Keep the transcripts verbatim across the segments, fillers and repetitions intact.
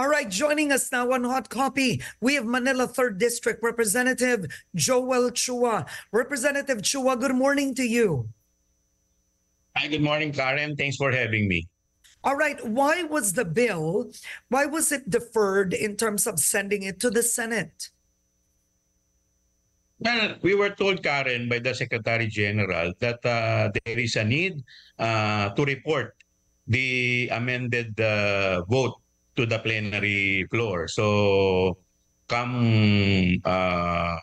All right, joining us now on Hot Copy, we have Manila third District Representative Joel Chua. Representative Chua, good morning to you. Hi, good morning, Karen. Thanks for having me. All right, why was the bill, why was it deferred in terms of sending it to the Senate? Well, we were told, Karen, by the Secretary General that uh, there is a need uh, to report the amended uh, vote to the plenary floor. So come uh,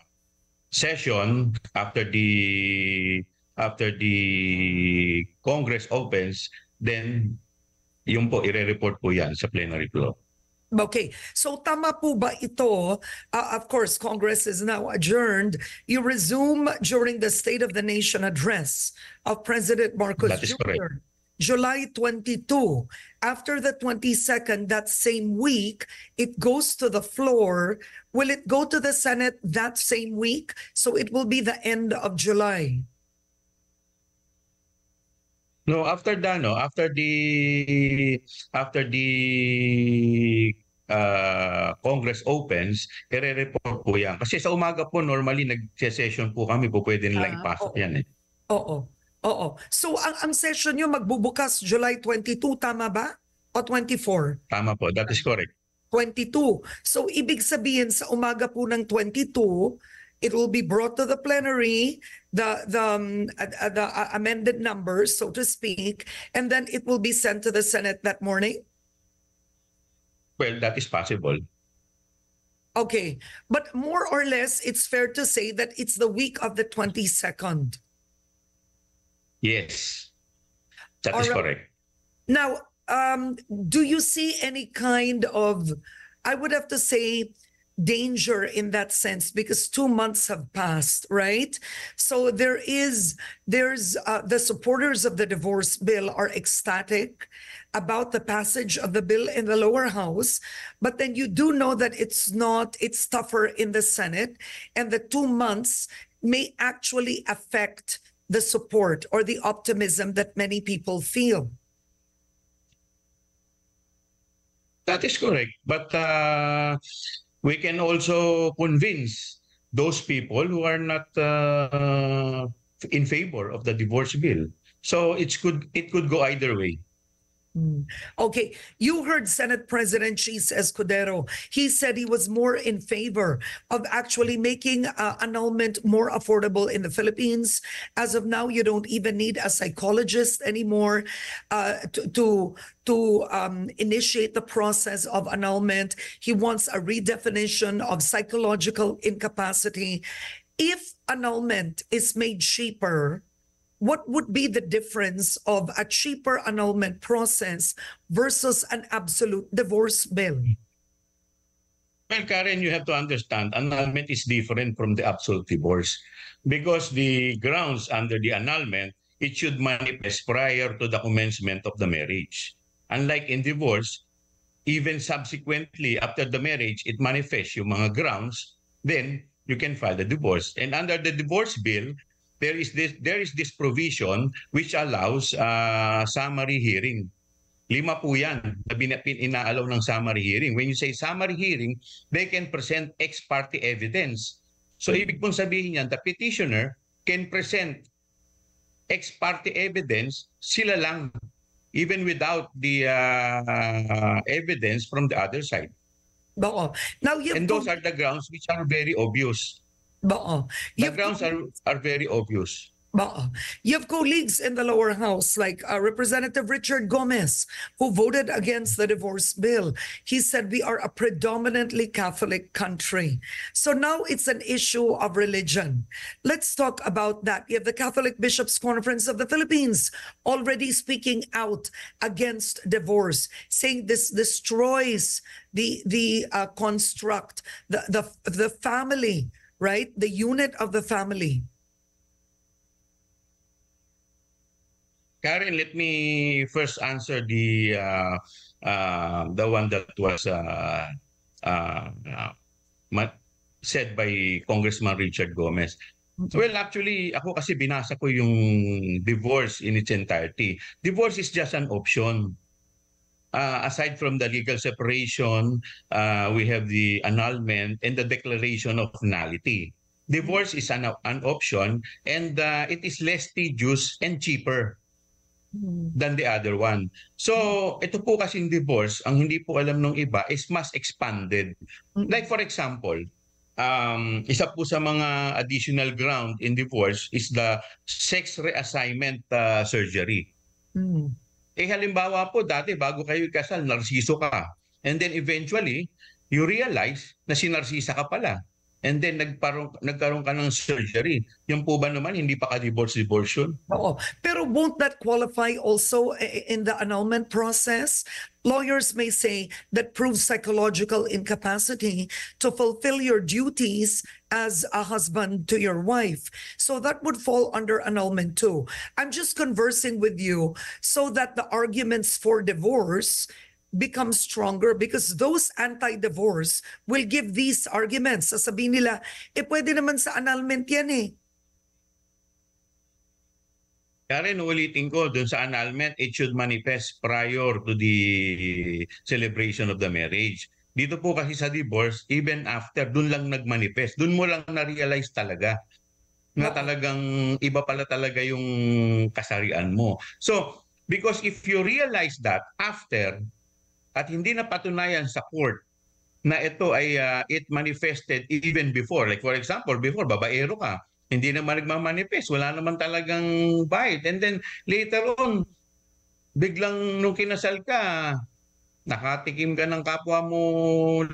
session, after the after the Congress opens, then yung po ire-report po yan sa plenary floor. Okay. So tama po ba ito? Uh, of course, Congress is now adjourned. You resume during the State of the Nation address of President Marcos Junior July twenty-second. After the twenty-second, that same week, it goes to the floor. Will it go to the Senate that same week? So it will be the end of July. No, after that, no, after the after the uh, Congress opens, ire-report po yan. Kasi sa umaga po, normally nag-session po kami po, pwede nilang ah, ipasok oh, yan eh. Oo. Oh, oh. Oo. So ang, ang session nyo magbubukas July twenty-second, tama ba? O twenty-four? Tama po. That is correct. twenty-two. So ibig sabihin sa umaga po ng twenty-two, it will be brought to the plenary, the, the, um, uh, the uh, amended numbers, so to speak, and then it will be sent to the Senate that morning? Well, that is possible. Okay. But more or less, it's fair to say that it's the week of the twenty-second. Yes, that is correct. Now, um, do you see any kind of, I would have to say, danger in that sense, because two months have passed, right? So there is, there's uh, the supporters of the divorce bill are ecstatic about the passage of the bill in the lower house, but then you do know that it's not, it's tougher in the Senate, and the two months may actually affect the support or the optimism that many people feel. That is correct. But uh, we can also convince those people who are not uh, in favor of the divorce bill. So it could, it could go either way. Okay. You heard Senate President Chiz Escudero. He said he was more in favor of actually making uh, annulment more affordable in the Philippines. As of now, you don't even need a psychologist anymore uh, to, to, to um, initiate the process of annulment. He wants a redefinition of psychological incapacity. If annulment is made cheaper, what would be the difference of a cheaper annulment process versus an absolute divorce bill? Well, Karen, you have to understand, annulment is different from the absolute divorce because the grounds under the annulment, it should manifest prior to the commencement of the marriage. Unlike in divorce, even subsequently after the marriage, it manifests yung mga grounds, then you can file the divorce. And under the divorce bill, There is this there is this provision which allows uh, summary hearing. Lima po yan na inaalaw ng summary hearing. When you say summary hearing, they can present ex parte evidence. So ibig pong sabihin yan, the petitioner can present ex parte evidence sila lang, even without the uh, uh, evidence from the other side. Now, and those are the grounds which are very obvious. But the grounds are, are very obvious. But you have colleagues in the lower house like uh, Representative Richard Gomez, who voted against the divorce bill. He said we are a predominantly Catholic country. So now it's an issue of religion. Let's talk about that. You have the Catholic Bishops Conference of the Philippines already speaking out against divorce, saying this destroys the, the uh, construct, the, the, the family, right? The unit of the family. Karen, let me first answer the uh, uh, the one that was uh, uh, said by Congressman Richard Gomez. Okay. Well, actually, ako kasi binasa ko yung divorce in its entirety. Divorce is just an option. uh, aside from the legal separation, uh, we have the annulment and the declaration of nullity. Divorce is an, an option, and uh, it is less tedious and cheaper than the other one. So, ito po kasing divorce, ang hindi po alam ng iba is mas expanded. Like for example, um, isa po sa mga additional ground in divorce is the sex reassignment uh, surgery. Mm. Eh halimbawa po dati bago kayo ikasal, narsiso ka. And then eventually, you realize na sinarsisa ka pala. And then nagparong, nagkaroon ka ng surgery. Yung po ba naman, hindi pa ka-divorce-divorce yun? Oo. Pero won't that qualify also in the annulment process? Lawyers may say that proves psychological incapacity to fulfill your duties as a husband to your wife. So that would fall under annulment too. I'm just conversing with you so that the arguments for divorce become stronger, because those anti-divorce will give these arguments. Sasabihin nila, eh pwede naman sa annulment yan eh. Karen, ulitin ko, dun sa annulment, it should manifest prior to the celebration of the marriage. Dito po kasi sa divorce, even after, dun lang nagmanifest. Dun mo lang na-realize talaga na talagang iba pala talaga yung kasarian mo. So, because if you realize that after, at hindi napatunayan sa court na ito ay uh, it manifested even before. Like for example, before, babaero ka. Hindi naman nagmamanifest. Wala naman talagang bite. And then later on, biglang nung kinasal ka, nakatikim ka ng kapwa mo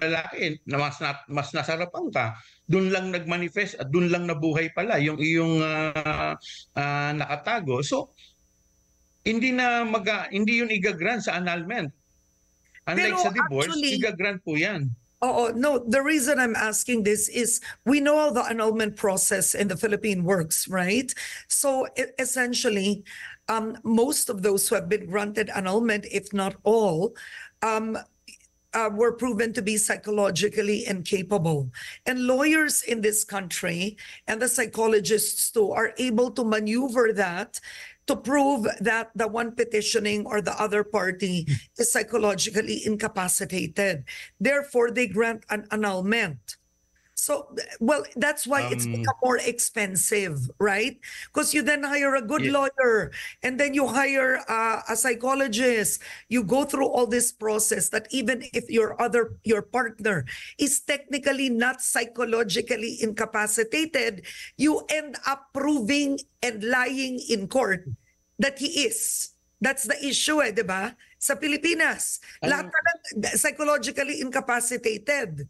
lalaki, na mas, na, mas nasarapan ka. Doon lang nagmanifest at doon lang nabuhay pala yung iyong uh, uh, nakatago. So, hindi na maga, hindi yun igagrant sa annulment. Unlike pero sa divorce, actually, igagrant po yan. Oo, no, the reason I'm asking this is we know how the annulment process in the Philippines works, right? So essentially, um, most of those who have been granted annulment, if not all, um, uh, were proven to be psychologically incapable. And lawyers in this country and the psychologists too are able to maneuver that to prove that the one petitioning or the other party is psychologically incapacitated. Therefore, they grant an annulment. So, well, that's why um, it's become more expensive, right? Because you then hire a good yeah. lawyer, and then you hire uh, a psychologist. You go through all this process that even if your other, your partner is technically not psychologically incapacitated, you end up proving and lying in court that he is. That's the issue, eh, di ba? Sa Pilipinas, um, lahat ka lang psychologically incapacitated.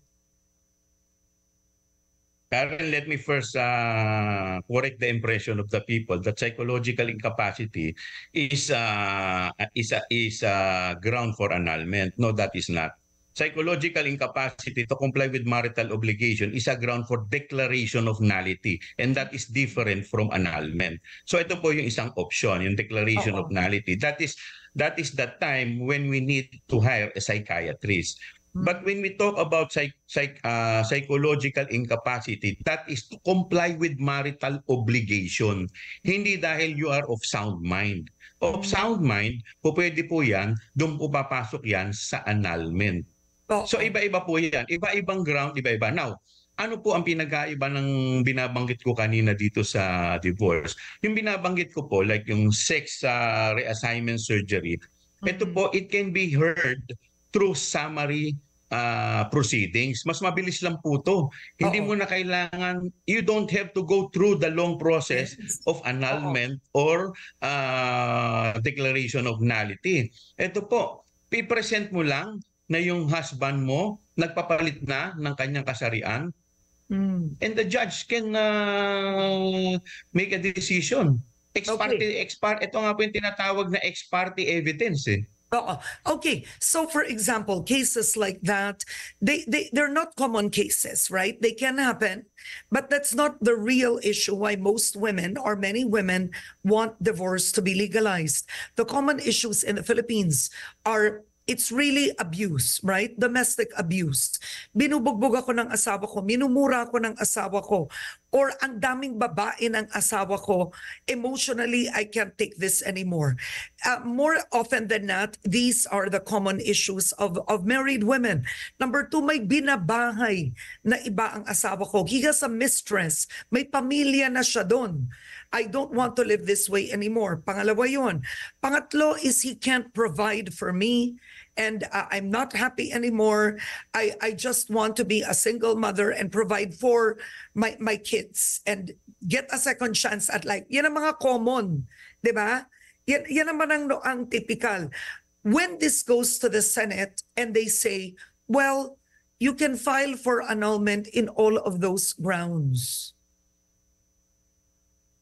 Karen, let me first uh, correct the impression of the people that psychological incapacity is uh, is a, is a ground for annulment. No, that is not. Psychological incapacity to comply with marital obligation is a ground for declaration of nullity, and that is different from annulment. So ito po yung isang option, yung declaration Uh-oh. of nullity. That is that is the time when we need to hire a psychiatrist. But when we talk about psych, psych, uh, psychological incapacity, that is to comply with marital obligation. Hindi dahil you are of sound mind. Of sound mind, po pwede po yan, doon po papasok yan sa annulment. Oh. So iba-iba po yan. Iba-ibang ground, iba-iba. Now, ano po ang pinag-aiba ng binabanggit ko kanina dito sa divorce? Yung binabanggit ko po, like yung sex uh, reassignment surgery, mm-hmm. ito po, it can be heard through summary uh, proceedings. Mas mabilis lang po ito. Hindi Uh-oh. mo na kailangan, you don't have to go through the long process of annulment Uh-oh. or uh, declaration of nullity. Ito po, i-present mo lang na yung husband mo nagpapalit na ng kanyang kasarian mm. and the judge can uh, make a decision. Ex parte, okay. ex parte, ito nga po yung tinatawag na ex parte evidence eh. Uh-uh. Okay, so for example, cases like that, they, they, they're not common cases, right? They can happen, but that's not the real issue why most women or many women want divorce to be legalized. The common issues in the Philippines are, it's really abuse, right? Domestic abuse. Binubugbog ako ng asawa ko, minumura ako ng asawa ko, or ang daming babae ng asawa ko, emotionally, I can't take this anymore. uh, more often than not, these are the common issues of, of married women. Number two, may binabahay na iba ang asawa ko. He has a mistress. May pamilya na siya doon. I don't want to live this way anymore. Pangalawa yun. Pangatlo is he can't provide for me and uh, I'm not happy anymore. I, I just want to be a single mother and provide for my, my kids and get a second chance at life. Yan ang mga common, di ba? Yan, yan naman ang, ang typical. When this goes to the Senate and they say, well, you can file for annulment in all of those grounds.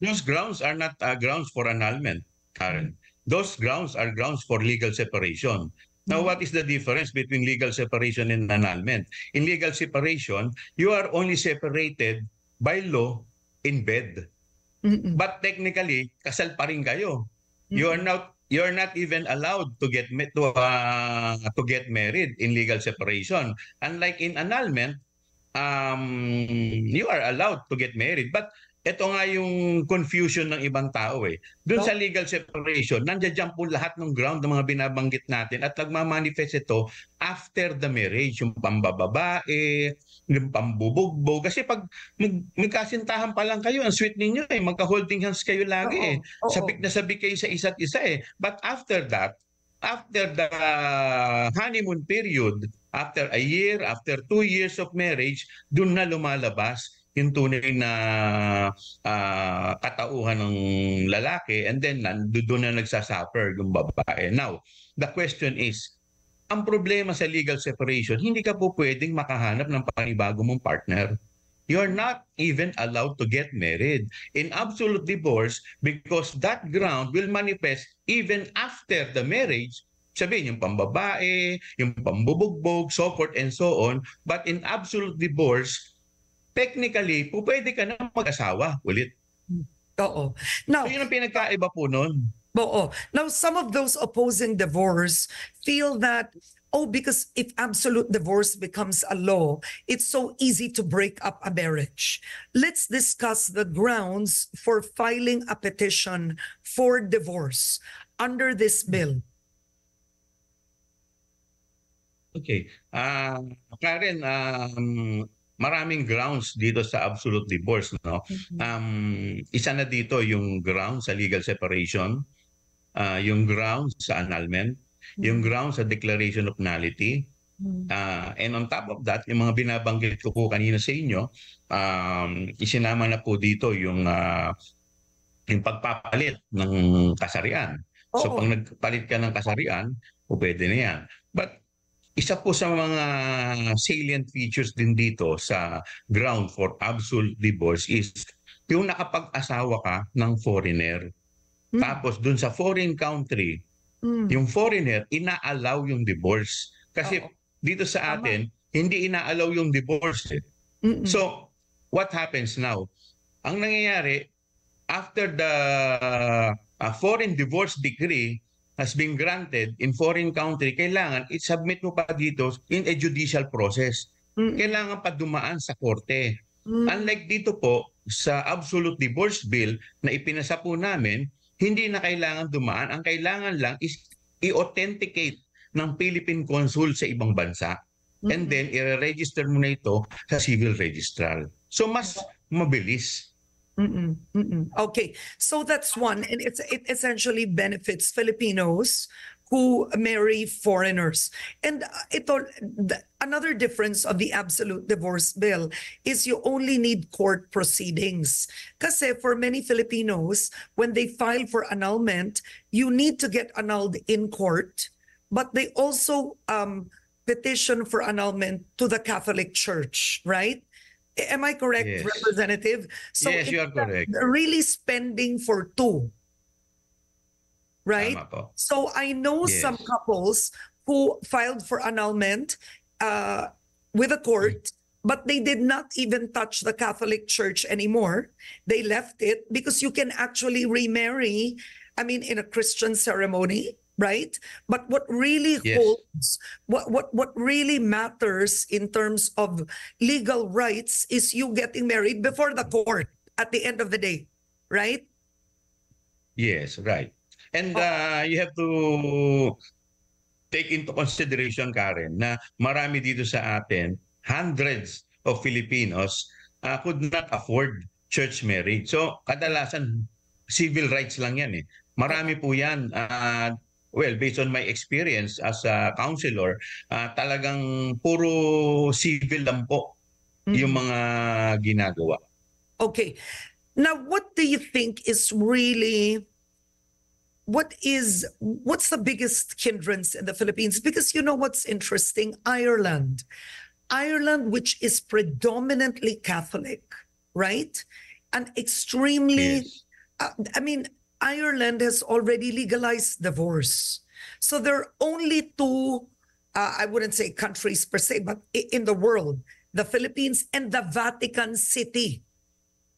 Those grounds are not uh, grounds for annulment, Karen. Those grounds are grounds for legal separation. Now, what is the difference between legal separation and annulment? In legal separation, you are only separated by law in bed. Mm-mm. But technically, kasal pa rin kayo. Mm-mm. You are not you are not even allowed to get to uh, to get married in legal separation. Unlike in annulment, um, you are allowed to get married, but ito nga yung confusion ng ibang tao eh. Doon sa legal separation, nandiyan po lahat ng ground ng mga binabanggit natin at nagmamanifest ito after the marriage, yung pambababae, yung pambubugbo. Kasi pag mag magkasintahan pa lang kayo, ang sweet ninyo eh, magka-holding hands kayo lagi eh. Sabik na sabik kayo sa isa't isa eh. But after that, after the honeymoon period, after a year, after two years of marriage, doon na lumalabas yung tunay na uh, katauhan ng lalaki and then doon na nagsasuffer yung babae. Now, the question is, ang problema sa legal separation, hindi ka po pwedeng makahanap ng panibago mong partner. You're not even allowed to get married in absolute divorce because that ground will manifest even after the marriage. Sabihin, yung pambabae, yung pambubugbog, so forth and so on. But in absolute divorce, technically, po pwede ka na mag-asawa ulit. Oo. Now, so yun ang pinagkaiba po nun. Oo. Now, some of those opposing divorce feel that, oh, because if absolute divorce becomes a law, it's so easy to break up a marriage. Let's discuss the grounds for filing a petition for divorce under this bill. Okay. Uh, Karen, um... maraming grounds dito sa absolute divorce, no? Um, isa na dito yung ground sa legal separation, uh, yung ground sa annulment, yung ground sa declaration of nullity, uh, and on top of that, yung mga binabanggit ko po kanina sa inyo, um, isinama na po dito yung, uh, yung pagpapalit ng kasarian. Oo. So pag nagpalit ka ng kasarian, o pwede na yan. But isa po sa mga salient features din dito sa ground for absolute divorce is yung nakapag-asawa ka ng foreigner. Mm. Tapos dun sa foreign country, mm. yung foreigner, ina-allow yung divorce. Kasi oh. dito sa atin, Tama. hindi ina-allow yung divorce. Eh. Mm-mm. So, what happens now? Ang nangyayari, after the uh, foreign divorce decree has been granted in foreign country, kailangan i-submit mo pa dito in a judicial process. Mm. Kailangan pa dumaan sa korte. Mm. Unlike dito po sa absolute divorce bill na ipinasa po namin, hindi na kailangan dumaan. Ang kailangan lang is i-authenticate ng Philippine consul sa ibang bansa. Mm-hmm. And then i-register mo na ito sa civil registrar. So mas mabilis. Mm-mm, mm-mm. Okay, so that's one, and it's, it essentially benefits Filipinos who marry foreigners. And ito, the, another difference of the absolute divorce bill is you only need court proceedings. Kasi for many Filipinos, when they file for annulment, you need to get annulled in court, but they also um, petition for annulment to the Catholic Church, right? Am I correct, yes. Representative? So yes, you are correct. Really spending for two, right? So I know yes. some couples who filed for annulment uh, with a court, but they did not even touch the Catholic Church anymore. They left it because you can actually remarry, I mean, in a Christian ceremony. Right, but what really yes. holds, what what what really matters in terms of legal rights is you getting married before the court at the end of the day, right? Yes, right. And uh, you have to take into consideration, Karen, na marami dito sa atin, hundreds of Filipinos uh, could not afford church marriage. So kadalasan civil rights lang yan eh. Marami po yan. Uh, well, based on my experience as a counselor, uh, talagang puro civil lang po mm-hmm. yung mga ginagawa. Okay. Now, what do you think is really... What is what's the biggest hindrance in the Philippines? Because you know what's interesting? Ireland. Ireland, which is predominantly Catholic, right? And extremely, yes. uh, I mean, Ireland has already legalized divorce. So there are only two, uh, I wouldn't say countries per se, but in the world, the Philippines and the Vatican City.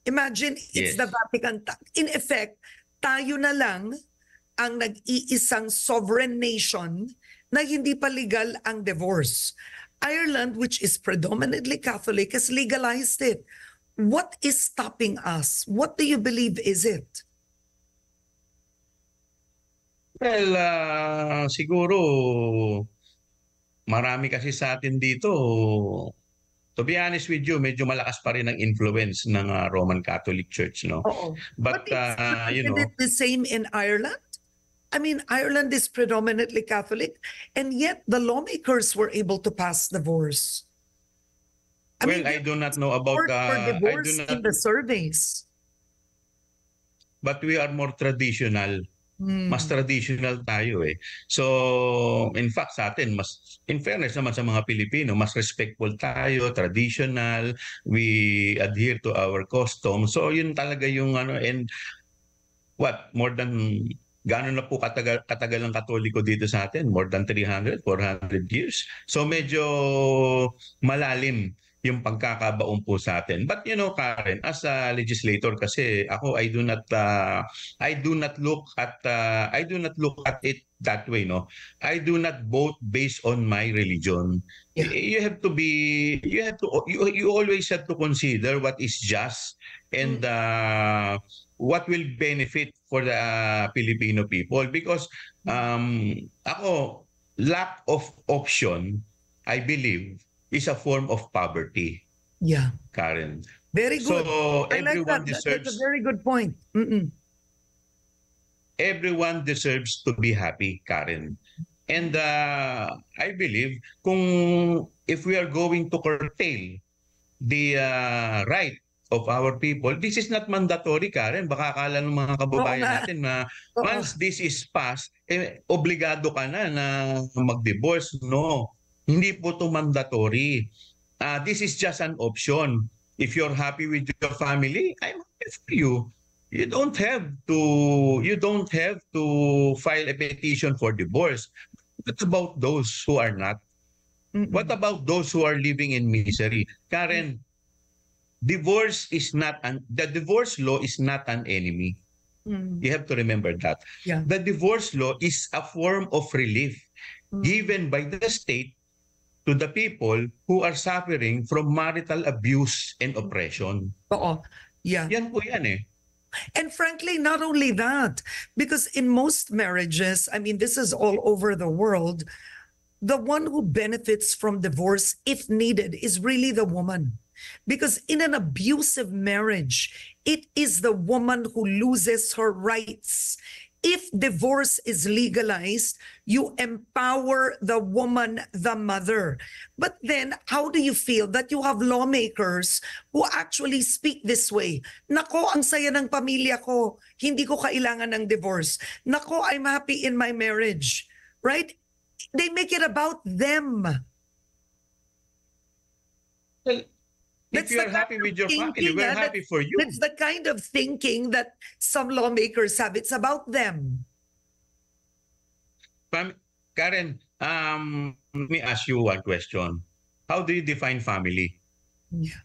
Imagine yes. it's the Vatican. In effect, tayo na lang ang nag-iisang sovereign nation na hindi pa legal ang divorce. Ireland, which is predominantly Catholic, has legalized it. What is stopping us? What do you believe is it? Well, uh, siguro marami kasi sa atin dito. To be honest with you, medyo malakas pa rin ang influence ng uh, Roman Catholic Church, no? Oo. But, But uh, you know, is it the same in Ireland? I mean, Ireland is predominantly Catholic, and yet the lawmakers were able to pass divorce. I well, mean, I do not know about the uh, divorce I do not, in the surveys. But we are more traditional. Hmm. Mas traditional tayo eh. So, in fact, sa atin, mas, in fairness naman sa mga Pilipino, mas respectful tayo, traditional, we adhere to our customs. So, yun talaga yung ano, and what, more than... Gano'n na po katagal, katagal ang Katoliko dito sa atin? More than three hundred, four hundred years. So medyo malalim yung pagkakabaon po sa atin. But you know, Karen, as a legislator kasi ako, I do not uh, I do not look at uh, I do not look at it that way, no. I do not vote based on my religion. Yeah. You have to be you have to you, you always have to consider what is just and uh, what will benefit for the uh, Filipino people, because um, ako, lack of option, I believe, is a form of poverty. Yeah. Karen. Very good. So I everyone like that. deserves... That's a very good point. Mm-mm. Everyone deserves to be happy, Karen. And uh, I believe kung if we are going to curtail the uh, right of our people, this is not mandatory, Karen. Baka akala ng mga kababayan Oo, natin na Oo. once this is passed, eh, obligado ka na na mag-divorce. No, hindi po ito mandatory. Uh, this is just an option. If you're happy with your family, I'm happy for you. You don't have to. You don't have to file a petition for divorce. What about those who are not? Mm-mm. What about those who are living in misery, Karen? Mm-mm. Divorce is not an the divorce law is not an enemy. Mm. You have to remember that. Yeah. The divorce law is a form of relief mm. given by the state to the people who are suffering from marital abuse and oppression. Oo. Yeah. Yan po yan eh. And frankly, not only that, because in most marriages, I mean, this is all over the world, the one who benefits from divorce, if needed, is really the woman. Because in an abusive marriage, it is the woman who loses her rights. If divorce is legalized, you empower the woman, the mother. But then, how do you feel that you have lawmakers who actually speak this way? Nako, ang saya ng pamilya ko. Hindi ko kailangan ng divorce. Nako, I'm happy in my marriage. Right? They make it about them. Well, If you're happy with your family, we're happy for you. That's the kind of thinking that some lawmakers have. It's about them. Karen, um, let me ask you one question. How do you define family? Yeah.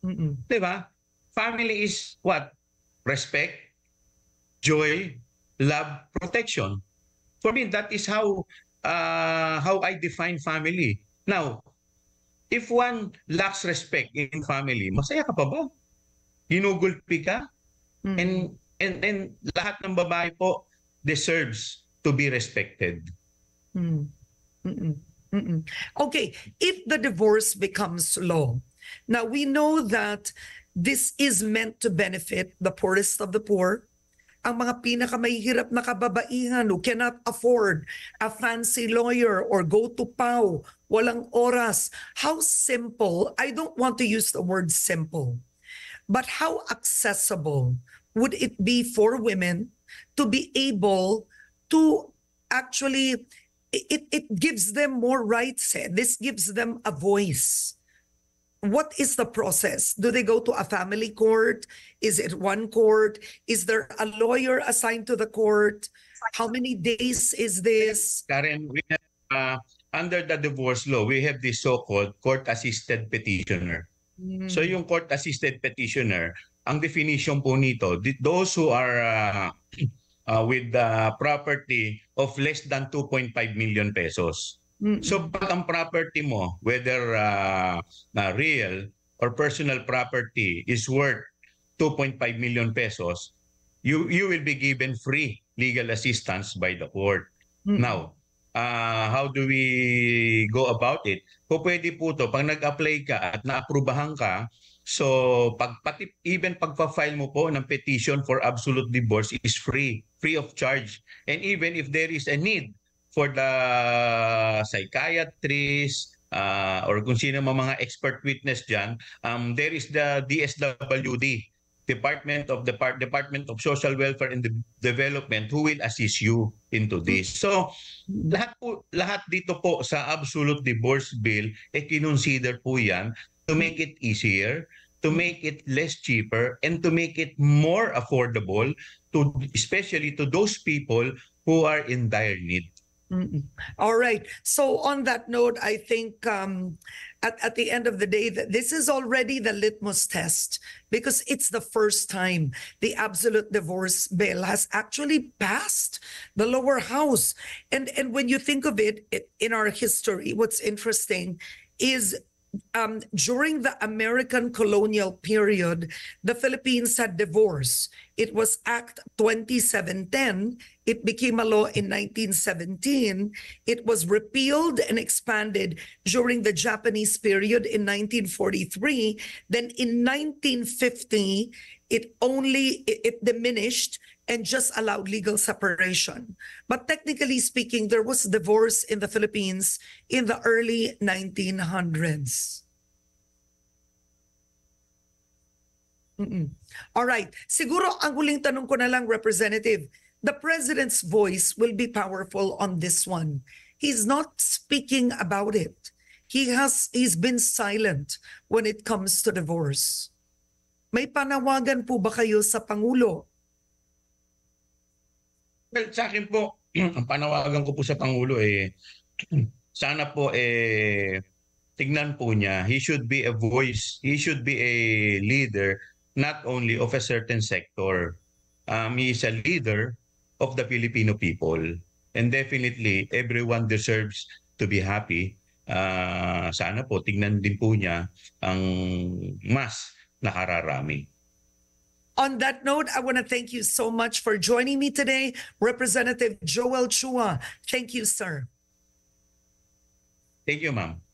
Mm-mm. Diba? Family is what? Respect, joy, love, protection. For me, that is how uh, how I define family. Now, if one lacks respect in family, masaya ka pa ba? Ginugulpi ka? Mm. And, and, and lahat ng babae po, deserves to be respected. Mm. Mm-mm. Mm-mm. Okay, if the divorce becomes law, now we know that this is meant to benefit the poorest of the poor, ang mga pinakamahihirap na kababaihan who cannot afford a fancy lawyer or go to P A O, walang oras. How simple, I don't want to use the word simple, but how accessible would it be for women to be able to actually, it, it gives them more rights. Eh? This gives them a voice. What is the process? Do they go to a family court? Is it one court? Is there a lawyer assigned to the court? How many days is this? Karen, we have, uh, under the divorce law, we have the so-called court-assisted petitioner. Mm-hmm. So yung court-assisted petitioner, ang definition po nito, those who are uh, uh, with the property of less than two point five million pesos. So pag ang property mo, whether uh, uh, real or personal property is worth two point five million pesos, you you will be given free legal assistance by the court. Mm-hmm. Now, uh, how do we go about it? Kung pwede po ito, pag nag-apply ka at naaprubahan ka, so pag, pati, even pagpa-file mo po ng petition for absolute divorce is free, free of charge. And even if there is a need for the psychiatrists uh, or kung sino mga expert witness dyan, um, there is the D S W D, Department of the Depart Department of Social Welfare and De Development, who will assist you into this. So lahat po, lahat dito po sa absolute divorce bill, eh, kinonsider po yan to make it easier, to make it less cheaper, and to make it more affordable, to especially to those people who are in dire need. Mm-mm. All right. So on that note, I think um, at, at the end of the day, this is already the litmus test because it's the first time the absolute divorce bill has actually passed the lower house. And, and when you think of it, it in our history, what's interesting is um, during the American colonial period, the Philippines had divorce. It was Act twenty-seven ten. It became a law in nineteen seventeen. It was repealed and expanded during the Japanese period in nineteen forty-three. Then in nineteen fifty, it only it, it diminished and just allowed legal separation. But technically speaking, there was divorce in the Philippines in the early nineteen hundreds. Mm-mm. All right. Siguro ang huling tanong ko na lang, Representative, the president's voice will be powerful on this one. He's not speaking about it. He has, he's been silent when it comes to divorce. May panawagan po ba kayo sa Pangulo? Well, sa akin po, ang panawagan ko po sa Pangulo, eh, sana po, eh, tignan po niya, he should be a voice, he should be a leader, not only of a certain sector. Um, he is a leader of the Filipino people. And definitely, everyone deserves to be happy. Uh, sana po, tignan din po niya ang mas nakararami. On that note, I want to thank you so much for joining me today, Representative Joel Chua. Thank you, sir. Thank you, ma'am.